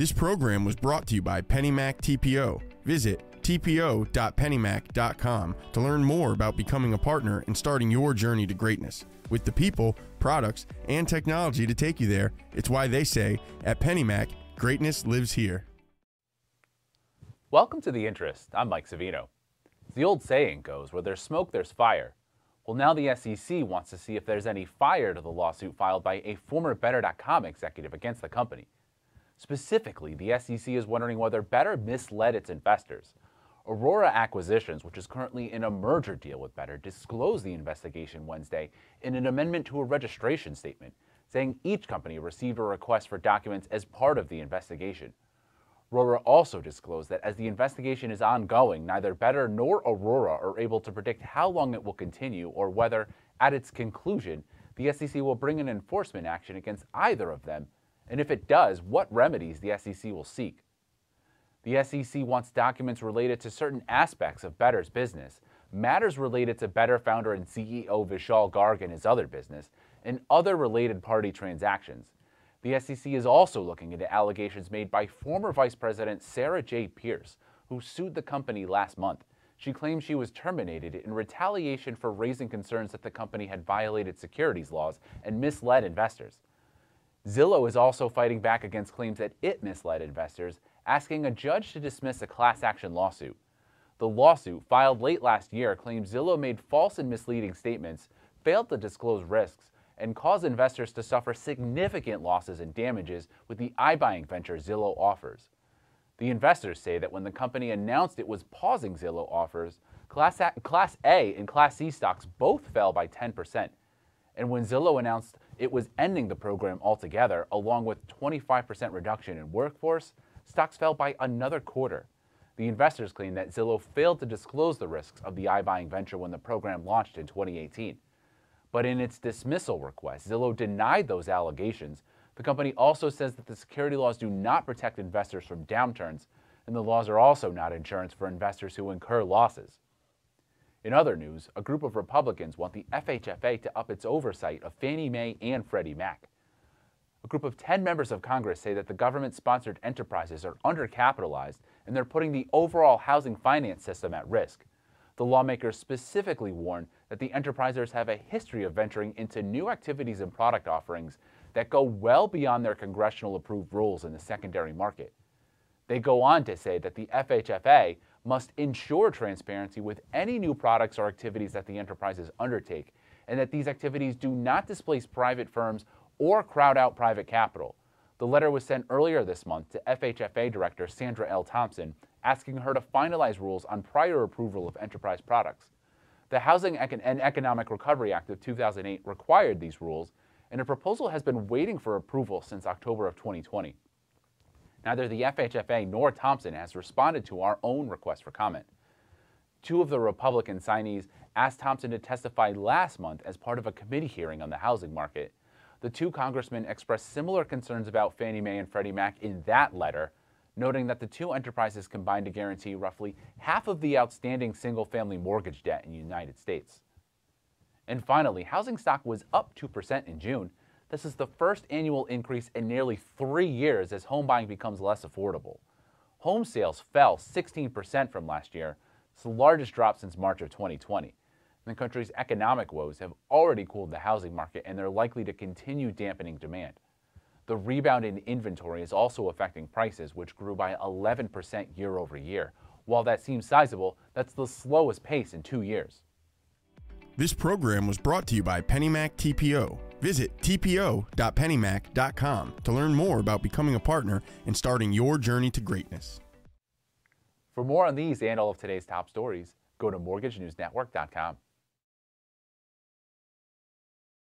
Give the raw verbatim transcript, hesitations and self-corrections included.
This program was brought to you by PennyMac T P O. Visit T P O dot pennymac dot com to learn more about becoming a partner and starting your journey to greatness. With the people, products, and technology to take you there, it's why they say, at PennyMac, greatness lives here. Welcome to The Interest. I'm Mike Savino. The old saying goes, where there's smoke, there's fire. Well, now the S E C wants to see if there's any fire to the lawsuit filed by a former Better dot com executive against the company. Specifically, the S E C is wondering whether Better misled its investors. Aurora Acquisitions, which is currently in a merger deal with Better, disclosed the investigation Wednesday in an amendment to a registration statement, saying each company received a request for documents as part of the investigation. Aurora also disclosed that as the investigation is ongoing, neither Better nor Aurora are able to predict how long it will continue or whether, at its conclusion, the S E C will bring an enforcement action against either of them, and if it does, what remedies the S E C will seek. The S E C wants documents related to certain aspects of Better's business, matters related to Better founder and C E O Vishal Garg and his other business, and other related party transactions. The S E C is also looking into allegations made by former Vice President Sarah J. Pierce, who sued the company last month. She claimed she was terminated in retaliation for raising concerns that the company had violated securities laws and misled investors. Zillow is also fighting back against claims that it misled investors, asking a judge to dismiss a class action lawsuit. The lawsuit, filed late last year, claims Zillow made false and misleading statements, failed to disclose risks, and caused investors to suffer significant losses and damages with the iBuying venture Zillow offers. The investors say that when the company announced it was pausing Zillow offers, Class A, Class A and Class C stocks both fell by ten percent. And when Zillow announced it was ending the program altogether, along with twenty-five percent reduction in workforce, stocks fell by another quarter. The investors claim that Zillow failed to disclose the risks of the iBuying venture when the program launched in twenty eighteen. But in its dismissal request, Zillow denied those allegations. The company also says that the security laws do not protect investors from downturns, and the laws are also not insurance for investors who incur losses. In other news, a group of Republicans want the F H F A to up its oversight of Fannie Mae and Freddie Mac. A group of ten members of Congress say that the government-sponsored enterprises are undercapitalized and they're putting the overall housing finance system at risk. The lawmakers specifically warn that the enterprisers have a history of venturing into new activities and product offerings that go well beyond their congressional-approved rules in the secondary market. They go on to say that the F H F A must ensure transparency with any new products or activities that the enterprises undertake, and that these activities do not displace private firms or crowd out private capital. The letter was sent earlier this month to F H F A Director Sandra L. Thompson, asking her to finalize rules on prior approval of enterprise products. The Housing and Economic Recovery Act of two thousand eight required these rules, and a proposal has been waiting for approval since October of twenty twenty. Neither the F H F A nor Thompson has responded to our own request for comment. Two of the Republican signees asked Thompson to testify last month as part of a committee hearing on the housing market. The two congressmen expressed similar concerns about Fannie Mae and Freddie Mac in that letter, noting that the two enterprises combined to guarantee roughly half of the outstanding single-family mortgage debt in the United States. And finally, housing stock was up two percent in June. This is the first annual increase in nearly three years as home buying becomes less affordable. Home sales fell sixteen percent from last year. It's the largest drop since March of twenty twenty. The country's economic woes have already cooled the housing market, and they're likely to continue dampening demand. The rebound in inventory is also affecting prices, which grew by eleven percent year over year. While that seems sizable, that's the slowest pace in two years. This program was brought to you by PennyMac T P O. Visit T P O dot pennymac dot com to learn more about becoming a partner and starting your journey to greatness. For more on these and all of today's top stories, go to mortgage news network dot com.